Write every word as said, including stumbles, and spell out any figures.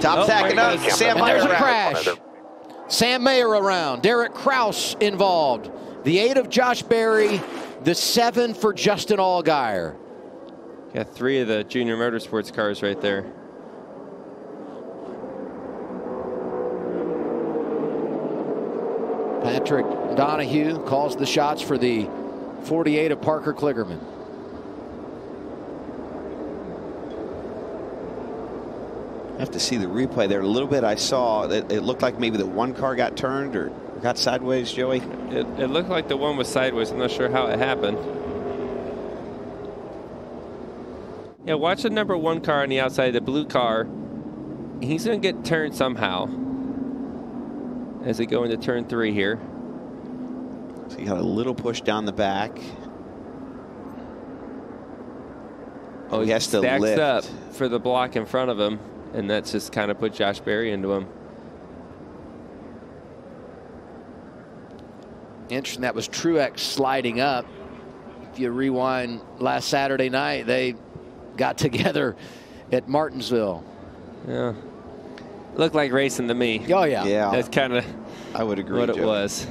Top nope, tacking up. Sam Mayer there's a crash. Sam Mayer around. Derek Krause involved. The eight of Josh Berry. The seven for Justin Allgaier. Got three of the Junior Motorsports cars right there. Patrick Donahue calls the shots for the forty-eight of Parker Kligerman. I have to see the replay there a little bit. I saw that it looked like maybe the one car got turned or got sideways, Joey. It, it looked like the one was sideways. I'm not sure how it happened. Yeah, watch the number one car on the outside, the blue car. He's going to get turned somehow as they go into turn three here. So you got a little push down the back. Oh, he has to lift. He stacks up for the block in front of him. And that's just kind of put Josh Berry into him. Interesting, that was Truex sliding up. If you rewind last Saturday night, they got together at Martinsville. Yeah. Looked like racing to me. Oh, yeah. Yeah. That's kind of I would agree what it was.